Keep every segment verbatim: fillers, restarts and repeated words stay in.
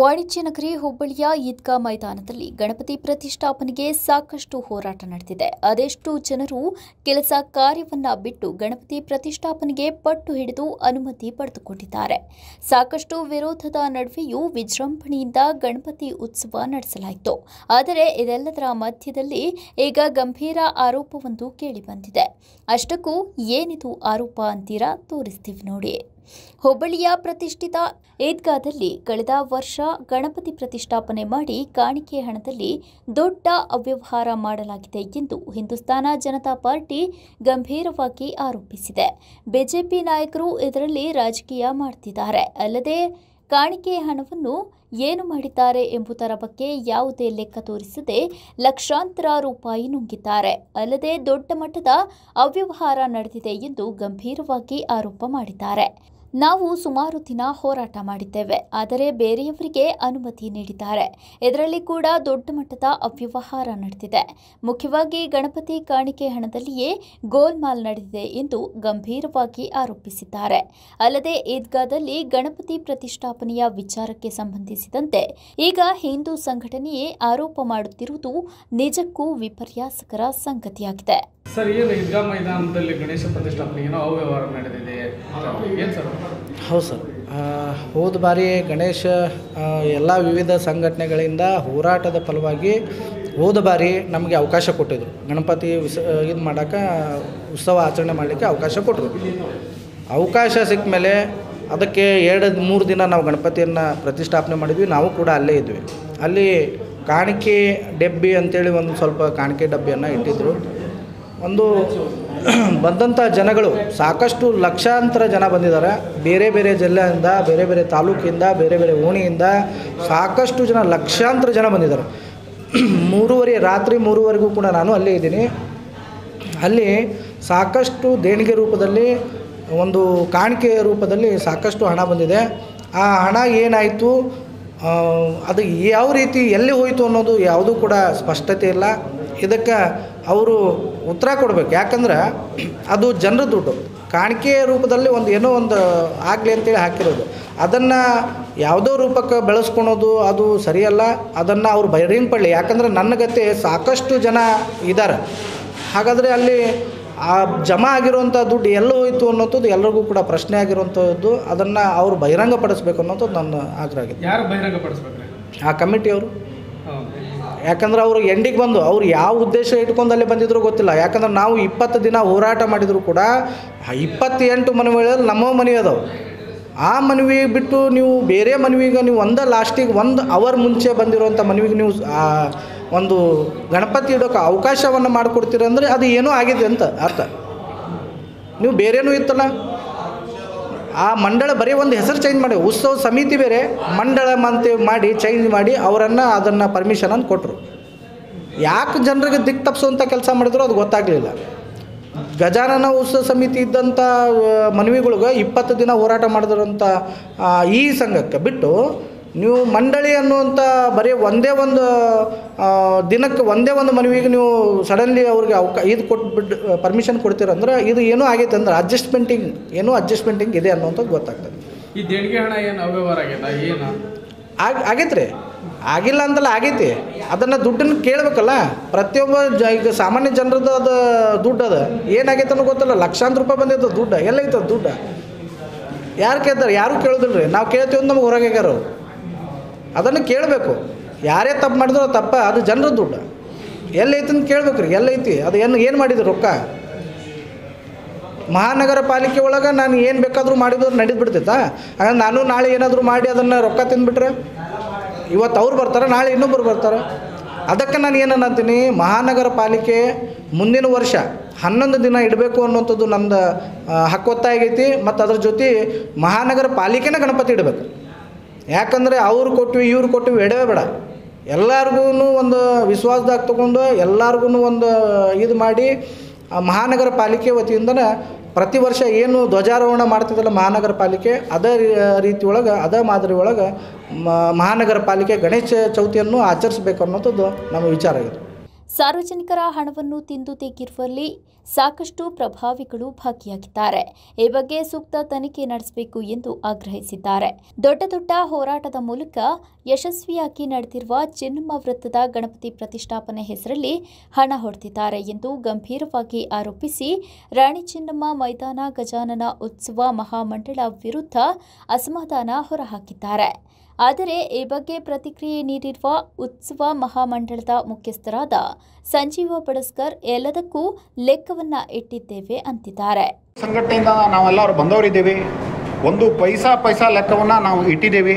ವಾಣಿಜ್ಯ ನಗರಿ ಹುಬ್ಬಳ್ಳಿಯ ಈದ್ಗಾ ಮೈದಾನದಲ್ಲಿ ಗಣಪತಿ ಪ್ರತಿಷ್ಠಾಪನೆಗೆ ಸಾಕಷ್ಟು ಹೋರಾಟ ನಡೆದಿದೆ. ಅದೆಷ್ಟು ಜನರು ಕೆಲಸ ಕಾರ್ಯವನ್ನ ಬಿಟ್ಟು ಗಣಪತಿ ಪ್ರತಿಷ್ಠಾಪನೆಗೆ ಪಟ್ಟು ಹಿಡಿದು ಅನುಮತಿ ಪಡೆದುಕೊಂಡಿದ್ದಾರೆ. ಸಾಕಷ್ಟು ವಿರೋಧದ ನಡುವೆಯೂ ವಿಜೃಂಭಣೆಯಿಂದ ಗಣಪತಿ ಉತ್ಸವ ನಡೆಸಲಾಯಿತು. ಆದರೆ ಇದೆಲ್ಲದರ ಮಧ್ಯದಲ್ಲಿ ಈಗ ಗಂಭೀರ ಆರೋಪವೊಂದು ಕೇಳಿಬಂದಿದೆ. ಅಷ್ಟಕ್ಕೂ ಏನಿದು ಆರೋಪ ಅಂತೀರಾ? ತೋರಿಸ್ತೀವಿ ನೋಡಿ. ಹುಬ್ಬಳ್ಳಿಯ ಪ್ರತಿಷ್ಠಿತ ಈದ್ಗಾದಲ್ಲಿ ಕಳೆದ ವರ್ಷ ಗಣಪತಿ ಪ್ರತಿಷ್ಠಾಪನೆ ಮಾಡಿ ಕಾಣಿಕೆ ಹಣದಲ್ಲಿ ದೊಡ್ಡ ಅವ್ಯವಹಾರ ಮಾಡಲಾಗಿದೆ ಎಂದು ಹಿಂದೂಸ್ತಾನ ಜನತಾ ಪಾರ್ಟಿ ಗಂಭೀರವಾಗಿ ಆರೋಪಿಸಿದೆ. ಬಿಜೆಪಿ ನಾಯಕರು ಇದರಲ್ಲಿ ರಾಜಕೀಯ ಮಾಡ್ತಿದ್ದಾರೆ. ಅಲ್ಲದೆ ಕಾಣಿಕೆ ಹಣವನ್ನು ಏನು ಮಾಡಿದ್ದಾರೆ ಎಂಬುದರ ಬಗ್ಗೆ ಯಾವುದೇ ಲೆಕ್ಕ ತೋರಿಸದೆ ಲಕ್ಷಾಂತರ ರೂಪಾಯಿ ನುಂಗಿದ್ದಾರೆ. ಅಲ್ಲದೆ ದೊಡ್ಡ ಮಟ್ಟದ ಅವ್ಯವಹಾರ ನಡೆದಿದೆ ಎಂದು ಗಂಭೀರವಾಗಿ ಆರೋಪ ಮಾಡಿದ್ದಾರೆ. ನಾವು ಸುಮಾರು ದಿನ ಹೋರಾಟ ಮಾಡಿದ್ದೇವೆ, ಆದರೆ ಬೇರೆಯವರಿಗೆ ಅನುಮತಿ ನೀಡಿದ್ದಾರೆ. ಇದರಲ್ಲಿ ಕೂಡ ದೊಡ್ಡ ಮಟ್ಟದ ಅವ್ಯವಹಾರ ನಡೆದಿದೆ. ಮುಖ್ಯವಾಗಿ ಗಣಪತಿ ಕಾಣಿಕೆ ಹಣದಲ್ಲಿಯೇ ಗೋಲ್ಮಾಲ್ ನಡೆದಿದೆ ಎಂದು ಗಂಭೀರವಾಗಿ ಆರೋಪಿಸಿದ್ದಾರೆ. ಅಲ್ಲದೆ ಈದ್ಗಾದಲ್ಲಿ ಗಣಪತಿ ಪ್ರತಿಷ್ಠಾಪನೆಯ ವಿಚಾರಕ್ಕೆ ಸಂಬಂಧಿಸಿದಂತೆ ಈಗ ಹಿಂದೂ ಸಂಘಟನೆಯೇ ಆರೋಪ ಮಾಡುತ್ತಿರುವುದು ನಿಜಕ್ಕೂ ವಿಪರ್ಯಾಸಕರ ಸಂಗತಿಯಾಗಿದೆ. ಸರ್, ಏನು ಈದ್ಗಾ ಮೈದಾನದಲ್ಲಿ ಗಣೇಶ ಪ್ರತಿಷ್ಠಾಪನೆ ಏನೋ ಅವ್ಯವಹಾರ ನಡೆದಿದೆ ಏನು ಸರ್? ಹೌದು ಸರ್, ಹೋದ ಬಾರಿ ಗಣೇಶ ಎಲ್ಲ ವಿವಿಧ ಸಂಘಟನೆಗಳಿಂದ ಹೋರಾಟದ ಫಲವಾಗಿ ಹೋದ ಬಾರಿ ನಮಗೆ ಅವಕಾಶ ಕೊಟ್ಟಿದ್ರು. ಗಣಪತಿ ಉಸ್ ಇದು ಮಾಡೋಕ್ಕೆ ಉತ್ಸವ ಆಚರಣೆ ಮಾಡಲಿಕ್ಕೆ ಅವಕಾಶ ಕೊಟ್ಟರು. ಅವಕಾಶ ಸಿಕ್ಕ ಮೇಲೆ ಅದಕ್ಕೆ ಎರಡು ಮೂರು ದಿನ ನಾವು ಗಣಪತಿಯನ್ನು ಪ್ರತಿಷ್ಠಾಪನೆ ಮಾಡಿದ್ವಿ. ನಾವು ಕೂಡ ಅಲ್ಲೇ ಇದ್ವಿ. ಅಲ್ಲಿ ಕಾಣಿಕೆ ಡಬ್ಬಿ ಅಂತೇಳಿ ಒಂದು ಸ್ವಲ್ಪ ಕಾಣಿಕೆ ಡಬ್ಬಿಯನ್ನು ಇಟ್ಟಿದ್ದರು. ಒಂದು ಬಂದಂಥ ಜನಗಳು ಸಾಕಷ್ಟು ಲಕ್ಷಾಂತರ ಜನ ಬಂದಿದ್ದಾರೆ. ಬೇರೆ ಬೇರೆ ಜಿಲ್ಲೆಯಿಂದ, ಬೇರೆ ಬೇರೆ ತಾಲೂಕಿಂದ, ಬೇರೆ ಬೇರೆ ಓಣಿಯಿಂದ ಸಾಕಷ್ಟು ಜನ, ಲಕ್ಷಾಂತರ ಜನ ಬಂದಿದ್ದಾರೆ. ಮೂರುವರೆ ರಾತ್ರಿ ಮೂರುವರೆಗೂ ಕೂಡ ನಾನು ಅಲ್ಲೇ ಇದ್ದೀನಿ. ಅಲ್ಲಿ ಸಾಕಷ್ಟು ದೇಣಿಗೆ ರೂಪದಲ್ಲಿ, ಒಂದು ಕಾಣಿಕೆಯ ರೂಪದಲ್ಲಿ ಸಾಕಷ್ಟು ಹಣ ಬಂದಿದೆ. ಆ ಹಣ ಏನಾಯಿತು, ಅದು ಯಾವ ರೀತಿ, ಎಲ್ಲಿ ಹೋಯಿತು ಅನ್ನೋದು ಯಾವುದೂ ಕೂಡ ಸ್ಪಷ್ಟತೆ ಇಲ್ಲ. ಇದಕ್ಕೆ ಅವರು ಉತ್ತರ ಕೊಡಬೇಕು. ಯಾಕಂದ್ರೆ ಅದು ಜನರ ದುಡ್ಡು. ಕಾಣಿಕೆಯ ರೂಪದಲ್ಲಿ ಒಂದು ಏನೋ ಒಂದು ಆಗಲಿ ಅಂತೇಳಿ ಹಾಕಿರೋದು, ಅದನ್ನು ಯಾವುದೋ ರೂಪಕ್ಕೆ ಬೆಳೆಸ್ಕೊಳೋದು ಅದು ಸರಿಯಲ್ಲ. ಅದನ್ನು ಅವರು ಬಹಿರಂಗಪಡಲಿ. ಯಾಕಂದರೆ ನನ್ನ ಗತೆ ಸಾಕಷ್ಟು ಜನ ಇದ್ದಾರೆ. ಹಾಗಾದರೆ ಅಲ್ಲಿ ಆ ಜಮಾ ಆಗಿರುವಂಥ ದುಡ್ಡು ಎಲ್ಲೋ ಹೋಯಿತು ಅನ್ನೋದು ಎಲ್ಲರಿಗೂ ಕೂಡ ಪ್ರಶ್ನೆ ಆಗಿರುವಂಥದ್ದು. ಅದನ್ನು ಅವರು ಬಹಿರಂಗಪಡಿಸ್ಬೇಕು ಅನ್ನೋದು ನನ್ನ ಆಗ್ರಹ ಆಗಿದೆ. ಯಾರು ಬಹಿರಂಗಪಡಿಸ್ಬೇಕು? ಆ ಕಮಿಟಿಯವರು. ಯಾಕಂದ್ರೆ ಅವರು ಎಂಡಿಗೆ ಬಂದು ಅವ್ರು ಯಾವ ಉದ್ದೇಶ ಇಟ್ಕೊಂಡು ಅಲ್ಲಿ ಬಂದಿದ್ರು ಗೊತ್ತಿಲ್ಲ. ಯಾಕಂದ್ರೆ ನಾವು ಇಪ್ಪತ್ತು ದಿನ ಹೋರಾಟ ಮಾಡಿದ್ರು ಕೂಡ ಇಪ್ಪತ್ತೆಂಟು ಮನವಿಗಳಲ್ಲಿ ನಮ್ಮ ಮನವಿ ಅದಾವೆ. ಆ ಮನವಿ ಬಿಟ್ಟು ನೀವು ಬೇರೆ ಮನವಿಗೆ, ನೀವು ಒಂದು ಲಾಸ್ಟಿಗೆ ಒಂದು ಅವರ್ ಮುಂಚೆ ಬಂದಿರುವಂಥ ಮನವಿಗೆ ನೀವು ಒಂದು ಗಣಪತಿ ಇಡೋಕೆ ಅವಕಾಶವನ್ನು ಮಾಡಿಕೊಡ್ತೀರಂದರೆ ಅದು ಏನೋ ಆಗಿದೆ ಅಂತ ಅರ್ಥ. ನೀವು ಬೇರೇನೂ ಇತ್ತಲ್ಲ. ಆ ಮಂಡಳ ಬರೀ ಒಂದು ಹೆಸರು ಚೇಂಜ್ ಮಾಡಿ, ಉತ್ಸವ ಸಮಿತಿ ಬೇರೆ, ಮಂಡಳ ಮಂತೆ ಮಾಡಿ ಚೇಂಜ್ ಮಾಡಿ ಅವರನ್ನು ಅದನ್ನು ಪರ್ಮಿಷನನ್ನು ಕೊಟ್ಟರು. ಯಾಕೆ ಜನರಿಗೆ ದಿಕ್ಕು ತಪ್ಪಿಸುವಂಥ ಕೆಲಸ ಮಾಡಿದ್ರು ಅದು ಗೊತ್ತಾಗಲಿಲ್ಲ. ಗಜಾನನ ಉತ್ಸವ ಸಮಿತಿ ಇದ್ದಂಥ ಮನವಿಗಳಿಗೆ ಇಪ್ಪತ್ತು ದಿನ ಹೋರಾಟ ಮಾಡಿದ್ರಂಥ ಈ ಸಂಘಕ್ಕೆ ಬಿಟ್ಟು ನೀವು ಮಂಡಳಿ ಅನ್ನುವಂಥ ಬರೀ ಒಂದೇ ಒಂದು ದಿನಕ್ಕೆ ಒಂದೇ ಒಂದು ಮನವಿಗೆ ನೀವು ಸಡನ್ಲಿ ಅವ್ರಿಗೆ ಅವಕ ಇದು ಕೊಟ್ಬಿಟ್ಟು ಪರ್ಮಿಷನ್ ಕೊಡ್ತೀರಂದ್ರೆ ಇದು ಏನೂ ಆಗೈತೆ ಅಂದ್ರೆ ಅಡ್ಜಸ್ಟ್ಮೆಂಟಿಂಗ್, ಏನೋ ಅಡ್ಜಸ್ಟ್ಮೆಂಟಿಂಗ್ ಇದೆ ಅನ್ನೋಂಥದ್ದು ಗೊತ್ತಾಗ್ತದೆ. ಈ ದೇಣಿಗೆ ಹಣ ಏನು ಅವ್ಯವಹಾರ ಆಗ್ಯದ ಏನು ಆಗ ಆಗೈತೆ ರೀ, ಆಗಿಲ್ಲ ಅಂತಲ್ಲ ಆಗೈತಿ. ಅದನ್ನು ದುಡ್ಡನ್ನು ಕೇಳಬೇಕಲ್ಲ ಪ್ರತಿಯೊಬ್ಬ ಜ ಈಗ ಸಾಮಾನ್ಯ ಜನರದ್ದು ಅದು ದುಡ್ಡು, ಅದು ಏನಾಗೈತೆ ಅನ್ನೋ ಗೊತ್ತಲ್ಲ. ಲಕ್ಷಾಂತರ ರೂಪಾಯಿ ಬಂದಿದ್ದು ದುಡ್ಡು ಎಲ್ಲೈತೆ ದುಡ್ಡು ಯಾರು ಕೇಳ್ತಾರೆ? ಯಾರೂ ಕೇಳೋದಿಲ್ಲ ರೀ. ನಾವು ಕೇಳ್ತೀವಿ ಅಂತ ನಮ್ಗೆ ಹೊರಗೆ ಆಗ್ಯಾರವ್ರು. ಅದನ್ನು ಕೇಳಬೇಕು. ಯಾರೇ ತಪ್ಪು ಮಾಡಿದ್ರು ತಪ್ಪ, ಅದು ಜನರ ದುಡ್ಡು. ಎಲ್ಲೈತೆ ಅಂತ ಕೇಳಬೇಕು ರೀ. ಎಲ್ಲೈತಿ ಅದು ಏನು ಏನು ಮಾಡಿದ್ರು ರೊಕ್ಕ? ಮಹಾನಗರ ಪಾಲಿಕೆ ಒಳಗೆ ನಾನು ಏನು ಬೇಕಾದರೂ ಮಾಡಿದ್ರು ನಡೀದು ಬಿಡ್ತೈತಾ? ಹಾಗಂದ್ರೆ ನಾನು ನಾಳೆ ಏನಾದರೂ ಮಾಡಿ ಅದನ್ನು ರೊಕ್ಕ ತಿಂದುಬಿಟ್ರೆ ಇವತ್ತು ಅವ್ರು ಬರ್ತಾರೆ, ನಾಳೆ ಇನ್ನೊಬ್ಬರು ಬರ್ತಾರೆ. ಅದಕ್ಕೆ ನಾನು ಏನನ್ನಂತೀನಿ, ಮಹಾನಗರ ಪಾಲಿಕೆ ಮುಂದಿನ ವರ್ಷ ಹನ್ನೊಂದು ದಿನ ಇಡಬೇಕು ಅನ್ನೋಂಥದ್ದು ನಂದು ಹಕ್ಕೊತ್ತಾಗೈತಿ. ಮತ್ತು ಅದ್ರ ಜೊತೆ ಮಹಾನಗರ ಪಾಲಿಕೆನೇ ಗಣಪತಿ ಇಡಬೇಕು. ಯಾಕಂದರೆ ಅವ್ರು ಕೊಟ್ಟಿವಿ ಇವ್ರು ಕೊಟ್ಟಿವಿ ಎಡವೇ ಬೇಡ. ಎಲ್ಲರಿಗೂ ಒಂದು ವಿಶ್ವಾಸದಾಗ ತೊಗೊಂಡು ಎಲ್ಲರಿಗೂ ಒಂದು ಇದು ಮಾಡಿ ಮಹಾನಗರ ಪಾಲಿಕೆ ವತಿಯಿಂದನೇ ಪ್ರತಿ ವರ್ಷ ಏನು ಧ್ವಜಾರೋಹಣ ಮಾಡ್ತಿದ್ದಲ್ಲ ಮಹಾನಗರ ಪಾಲಿಕೆ, ಅದೇ ರೀತಿ ಒಳಗೆ, ಅದೇ ಮಾದರಿ ಒಳಗೆ ಮಹಾನಗರ ಪಾಲಿಕೆ ಗಣೇಶ ಚೌತಿಯನ್ನು ಆಚರಿಸಬೇಕು ಅನ್ನೋಂಥದ್ದು ನಮ್ಮ ವಿಚಾರ ಆಗಿದೆ. ಸಾರ್ವಜನಿಕರ ಹಣವನ್ನು ತಿಂದು ತೆಗೆಯುವಲ್ಲಿ ಸಾಕಷ್ಟು ಪ್ರಭಾವಿಗಳು ಭಾಗಿಯಾಗಿದ್ದಾರೆ. ಈ ಬಗ್ಗೆ ಸೂಕ್ತ ತನಿಖೆ ನಡೆಸಬೇಕು ಎಂದು ಆಗ್ರಹಿಸಿದ್ದಾರೆ. ದೊಡ್ಡ ದೊಡ್ಡ ಹೋರಾಟದ ಮೂಲಕ ಯಶಸ್ವಿಯಾಗಿ ನಡೆದಿರುವ ಚೆನ್ನಮ್ಮ ವೃತ್ತದ ಗಣಪತಿ ಪ್ರತಿಷ್ಠಾಪನೆ ಹೆಸರಲ್ಲಿ ಹಣ ಹೊಡೆದಿದ್ದಾರೆ ಎಂದು ಗಂಭೀರವಾಗಿ ಆರೋಪಿಸಿ ರಾಣಿ ಚೆನ್ನಮ್ಮ ಮೈದಾನ ಗಜಾನನ ಉತ್ಸವ ಮಹಾಮಂಡಳ ವಿರುದ್ಧ ಅಸಮಾಧಾನ ಹೊರಹಾಕಿದ್ದಾರೆ. ಆದರೆ ಈ ಬಗ್ಗೆ ಪ್ರತಿಕ್ರಿಯೆ ನೀಡಿರುವ ಉತ್ಸವ ಮಹಾಮಂಡಳದ ಮುಖ್ಯಸ್ಥರಾದ ಸಂಜೀವ ಬಡಸ್ಕರ್ ಎಲ್ಲದಕ್ಕೂ ಲೆಕ್ಕವನ್ನ ಇಟ್ಟಿದ್ದೇವೆ ಅಂತಿದ್ದಾರೆ. ಸಂಘಟನೆಯಿಂದ ನಾವೆಲ್ಲರೂ ಬಂದವರಿದ್ದೇವೆ, ಒಂದು ಪೈಸಾ ಪೈಸಾ ಲೆಕ್ಕವನ್ನು ನಾವು ಇಟ್ಟಿದ್ದೇವೆ.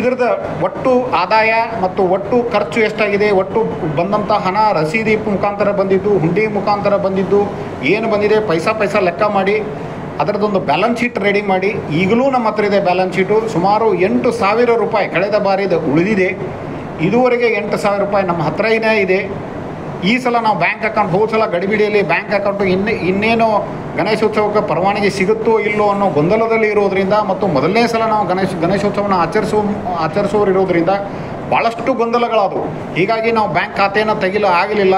ಇದರದ ಒಟ್ಟು ಆದಾಯ ಮತ್ತು ಒಟ್ಟು ಖರ್ಚು ಎಷ್ಟಾಗಿದೆ, ಒಟ್ಟು ಬಂದಂಥ ಹಣ ರಸೀದಿ ಮುಖಾಂತರ ಬಂದಿದ್ದು, ಹುಂಡಿ ಮುಖಾಂತರ ಬಂದಿದ್ದು, ಏನು ಬಂದಿದೆ ಪೈಸಾ ಪೈಸಾ ಲೆಕ್ಕ ಮಾಡಿ ಅದರದ್ದೊಂದು ಬ್ಯಾಲೆನ್ಸ್ ಶೀಟ್ ರೆಡಿ ಮಾಡಿ. ಈಗಲೂ ನಮ್ಮ ಹತ್ರ ಇದೆ ಬ್ಯಾಲೆನ್ಸ್ ಶೀಟು. ಸುಮಾರು ಎಂಟು ಸಾವಿರ ರೂಪಾಯಿ ಕಳೆದ ಬಾರಿದು ಉಳಿದಿದೆ. ಇದುವರೆಗೆ ಎಂಟು ಸಾವಿರ ರೂಪಾಯಿ ನಮ್ಮ ಹತ್ರನೇ ಇದೆ. ಈ ಸಲ ನಾವು ಬ್ಯಾಂಕ್ ಅಕೌಂಟ್ ಹೋದ ಸಲ ಗಡಿಬಿಡಿಯಲ್ಲಿ ಬ್ಯಾಂಕ್ ಅಕೌಂಟು ಇನ್ನೇ ಇನ್ನೇನೋ ಗಣೇಶೋತ್ಸವಕ್ಕೆ ಪರವಾನಗಿ ಸಿಗುತ್ತೋ ಇಲ್ಲೋ ಅನ್ನೋ ಗೊಂದಲದಲ್ಲಿ ಇರೋದರಿಂದ ಮತ್ತು ಮೊದಲನೇ ಸಲ ನಾವು ಗಣೇಶ ಗಣೇಶೋತ್ಸವನ ಆಚರಿಸುವ ಆಚರಿಸೋರು ಇರೋದರಿಂದ ಭಾಳಷ್ಟು ಗೊಂದಲಗಳಾದವು. ಹೀಗಾಗಿ ನಾವು ಬ್ಯಾಂಕ್ ಖಾತೆಯನ್ನು ತೆಗಿಲು ಆಗಲಿಲ್ಲ.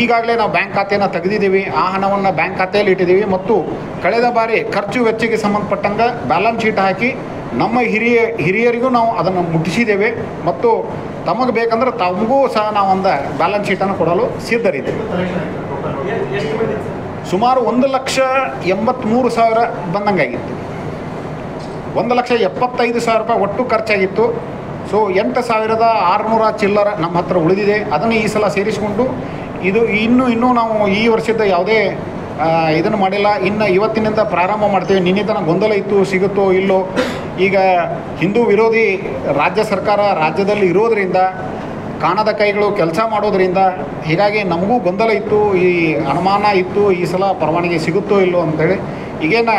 ಈಗಾಗಲೇ ನಾವು ಬ್ಯಾಂಕ್ ಖಾತೆಯನ್ನು ತೆಗೆದಿದ್ದೀವಿ, ಆ ಹಣವನ್ನು ಬ್ಯಾಂಕ್ ಖಾತೆಯಲ್ಲಿ ಇಟ್ಟಿದ್ದೀವಿ. ಮತ್ತು ಕಳೆದ ಬಾರಿ ಖರ್ಚು ವೆಚ್ಚಕ್ಕೆ ಸಂಬಂಧಪಟ್ಟಂಗೆ ಬ್ಯಾಲೆನ್ಸ್ ಶೀಟ್ ಹಾಕಿ ನಮ್ಮ ಹಿರಿಯ ಹಿರಿಯರಿಗೂ ನಾವು ಅದನ್ನು ಮುಟ್ಟಿಸಿದ್ದೇವೆ. ಮತ್ತು ತಮಗೆ ಬೇಕಂದ್ರೆ ತಮಗೂ ಸಹ ನಾವು ಒಂದು ಬ್ಯಾಲೆನ್ಸ್ ಶೀಟನ್ನು ಕೊಡಲು ಸಿದ್ಧರಿದ್ದೇವೆ. ಸುಮಾರು ಒಂದು ಲಕ್ಷ ಎಂಬತ್ತ್ಮೂರು ಸಾವಿರ ಬಂದಂಗಾಗಿತ್ತು. ಒಂದು ಲಕ್ಷ ಎಪ್ಪತ್ತೈದು ಸಾವಿರ ರೂಪಾಯಿ ಒಟ್ಟು ಖರ್ಚಾಗಿತ್ತು. ಸೊ ಎಂಟು ಸಾವಿರದ ಆರುನೂರ ಚಿಲ್ಲರ ನಮ್ಮ ಹತ್ರ ಉಳಿದಿದೆ. ಅದನ್ನು ಈ ಸಲ ಸೇರಿಸಿಕೊಂಡು ಇದು ಇನ್ನೂ ಇನ್ನೂ ನಾವು ಈ ವರ್ಷದ ಯಾವುದೇ ಇದನ್ನು ಮಾಡಿಲ್ಲ. ಇನ್ನು ಇವತ್ತಿನಿಂದ ಪ್ರಾರಂಭ ಮಾಡ್ತೀವಿ. ನಿನ್ನೆ ತನಕ ಗೊಂದಲ ಇತ್ತು, ಸಿಗುತ್ತೋ ಇಲ್ಲೋ. ಈಗ ಹಿಂದೂ ವಿರೋಧಿ ರಾಜ್ಯ ಸರ್ಕಾರ ರಾಜ್ಯದಲ್ಲಿ ಇರೋದರಿಂದ, ಕಾಣದ ಕೈಗಳು ಕೆಲಸ ಮಾಡೋದರಿಂದ ಹೀಗಾಗಿ ನಮಗೂ ಗೊಂದಲ ಇತ್ತು, ಈ ಅನುಮಾನ ಇತ್ತು, ಈ ಸಲ ಪರವಾನಗಿ ಸಿಗುತ್ತೋ ಇಲ್ಲೋ ಅಂತೇಳಿ. ಈಗೇನು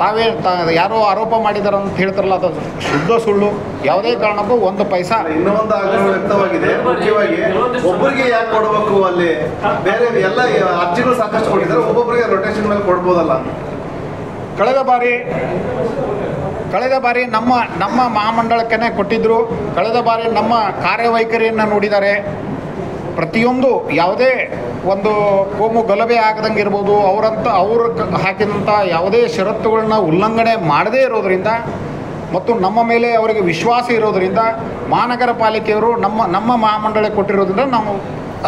ತಾವೇ ತಾ ಯಾರೋ ಆರೋಪ ಮಾಡಿದಾರ ಅಂತ ಹೇಳ್ತಾರಲ್ಲ, ಅದು ಶುದ್ಧ ಸುಳ್ಳು. ಯಾವುದೇ ಕಾರಣಕ್ಕೂ ಒಂದು ಪೈಸಾ ಇನ್ನೊಂದು ಆಗ್ರಹ ವ್ಯಕ್ತವಾಗಿದೆ. ಮುಖ್ಯವಾಗಿ ಒಬ್ಬರಿಗೆ ಯಾಕೆ ಕೊಡಬೇಕು, ಅಲ್ಲಿ ಬೇರೆ ಎಲ್ಲ ಅರ್ಜಿಗಳು ಸಾಕಷ್ಟು ಕೊಟ್ಟಿದ್ದಾರೆ, ಒಬ್ಬೊಬ್ಬರಿಗೆ ರೊಟೇಷನ್ ಮೇಲೆ ಕೊಡ್ಬೋದಲ್ಲ. ಕಳೆದ ಬಾರಿ ಕಳೆದ ಬಾರಿ ನಮ್ಮ ನಮ್ಮ ಮಹಾಮಂಡಳಕ್ಕೇ ಕೊಟ್ಟಿದ್ದರು. ಕಳೆದ ಬಾರಿ ನಮ್ಮ ಕಾರ್ಯವೈಖರಿಯನ್ನು ನೋಡಿದ್ದಾರೆ. ಪ್ರತಿಯೊಂದು ಯಾವುದೇ ಒಂದು ಕೋಮು ಗಲಭೆ ಆಗದಂಗೆ ಇರ್ಬೋದು, ಅವರಂತ ಅವರು ಹಾಕಿದಂಥ ಯಾವುದೇ ಷರತ್ತುಗಳನ್ನ ಉಲ್ಲಂಘನೆ ಮಾಡದೇ ಇರೋದರಿಂದ ಮತ್ತು ನಮ್ಮ ಮೇಲೆ ಅವರಿಗೆ ವಿಶ್ವಾಸ ಇರೋದರಿಂದ ಮಹಾನಗರ ಪಾಲಿಕೆಯವರು ನಮ್ಮ ನಮ್ಮ ಮಹಾಮಂಡಳಕ್ಕೆ ಕೊಟ್ಟಿರೋದ್ರಿಂದ ನಾವು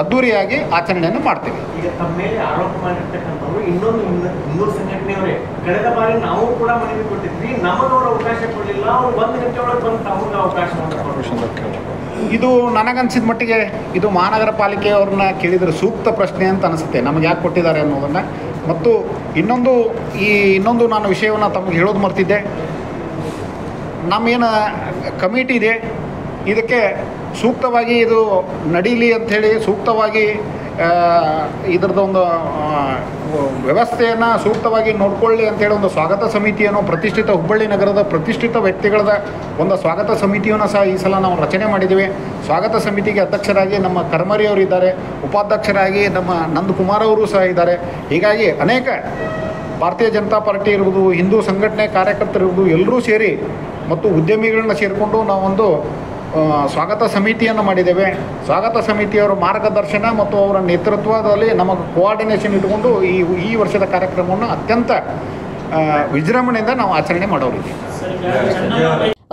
ಅದ್ದೂರಿಯಾಗಿ ಆಚರಣೆಯನ್ನು ಮಾಡ್ತೀವಿ. ಈಗ ತಮ್ಮ ಮೇಲೆ ಆರೋಪ ಮಾಡಿರ್ತಕ್ಕಂಥವ್ರು ಇನ್ನೊಂದು ಮೂರು ಸಂಘಟನೆಯವರೇ. ಕಳೆದ ಬಾರಿ ನಾವು ಕೂಡ ಮನವಿ ಕೊಟ್ಟಿದ್ವಿ, ನಮ್ಮನವರು ಅವಕಾಶ ಕೊಡಲಿಲ್ಲ, ಅವರು ಒಂದು ಗಂಟೆ ಒಳಗೆ ಬಂದು ತಮಗೆ ಅವಕಾಶ. ಇದು ನನಗನ್ಸಿದ ಮಟ್ಟಿಗೆ ಇದು ಮಹಾನಗರ ಪಾಲಿಕೆಯವ್ರನ್ನ ಕೇಳಿದರೆ ಸೂಕ್ತ ಪ್ರಶ್ನೆ ಅಂತ ಅನಿಸುತ್ತೆ, ನಮಗೆ ಯಾಕೆ ಕೊಟ್ಟಿದ್ದಾರೆ ಅನ್ನೋದನ್ನು. ಮತ್ತು ಇನ್ನೊಂದು ಈ ಇನ್ನೊಂದು ನಾನು ವಿಷಯವನ್ನು ತಮಗೆ ಹೇಳೋದು ಮರ್ತಿದ್ದೆ. ನಮ್ಮೇನು ಕಮಿಟಿ ಇದೆ, ಇದಕ್ಕೆ ಸೂಕ್ತವಾಗಿ ಇದು ನಡೀಲಿ ಅಂಥೇಳಿ ಸೂಕ್ತವಾಗಿ ಇದರದ್ದೊಂದು ವ್ಯವಸ್ಥೆಯನ್ನು ಸೂಕ್ತವಾಗಿ ನೋಡಿಕೊಳ್ಳಿ ಅಂಥೇಳಿ ಒಂದು ಸ್ವಾಗತ ಸಮಿತಿಯನ್ನು, ಪ್ರತಿಷ್ಠಿತ ಹುಬ್ಬಳ್ಳಿ ನಗರದ ಪ್ರತಿಷ್ಠಿತ ವ್ಯಕ್ತಿಗಳದ ಒಂದು ಸ್ವಾಗತ ಸಮಿತಿಯನ್ನು ಸಹ ಈ ಸಲ ನಾವು ರಚನೆ ಮಾಡಿದ್ದೀವಿ. ಸ್ವಾಗತ ಸಮಿತಿಗೆ ಅಧ್ಯಕ್ಷರಾಗಿ ನಮ್ಮ ಕರ್ಮರಿ ಅವರಿದ್ದಾರೆ, ಉಪಾಧ್ಯಕ್ಷರಾಗಿ ನಮ್ಮ ನಂದಕುಮಾರ್ ಅವರು ಸಹ ಇದ್ದಾರೆ. ಹೀಗಾಗಿ ಅನೇಕ ಭಾರತೀಯ ಜನತಾ ಪಾರ್ಟಿ ಇರ್ಬೋದು, ಹಿಂದೂ ಸಂಘಟನೆ ಕಾರ್ಯಕರ್ತರಿರ್ಬೋದು, ಎಲ್ಲರೂ ಸೇರಿ ಮತ್ತು ಉದ್ಯಮಿಗಳನ್ನ ಸೇರಿಕೊಂಡು ನಾವೊಂದು ಸ್ವಾಗತ ಸಮಿತಿಯನ್ನು ಮಾಡಿದ್ದೇವೆ. ಸ್ವಾಗತ ಸಮಿತಿಯವರ ಮಾರ್ಗದರ್ಶನ ಮತ್ತು ಅವರ ನೇತೃತ್ವದಲ್ಲಿ ನಮಗೆ ಕೋಆರ್ಡಿನೇಷನ್ ಇಟ್ಟುಕೊಂಡು ಈ ಈ ವರ್ಷದ ಕಾರ್ಯಕ್ರಮವನ್ನು ಅತ್ಯಂತ ವಿಜೃಂಭಣೆಯಿಂದ ನಾವು ಆಚರಣೆ ಮಾಡೋರಿದ್ದೀವಿ.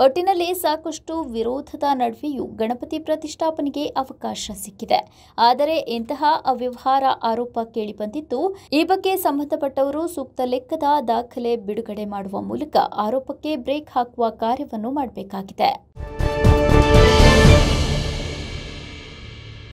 ಒಟ್ಟಿನಲ್ಲಿ ಸಾಕಷ್ಟು ವಿರೋಧದ ನಡುವೆಯೂ ಗಣಪತಿ ಪ್ರತಿಷ್ಠಾಪನೆಗೆ ಅವಕಾಶ ಸಿಕ್ಕಿದೆ. ಆದರೆ ಇಂತಹ ಅವ್ಯವಹಾರ ಆರೋಪ ಕೇಳಿಬಂದಿದ್ದು, ಈ ಬಗ್ಗೆ ಸಂಬಂಧಪಟ್ಟವರು ಸೂಕ್ತ ಲೆಕ್ಕದ ದಾಖಲೆ ಬಿಡುಗಡೆ ಮಾಡುವ ಮೂಲಕ ಆರೋಪಕ್ಕೆ ಬ್ರೇಕ್ ಹಾಕುವ ಕಾರ್ಯವನ್ನು ಮಾಡಬೇಕಾಗಿದೆ.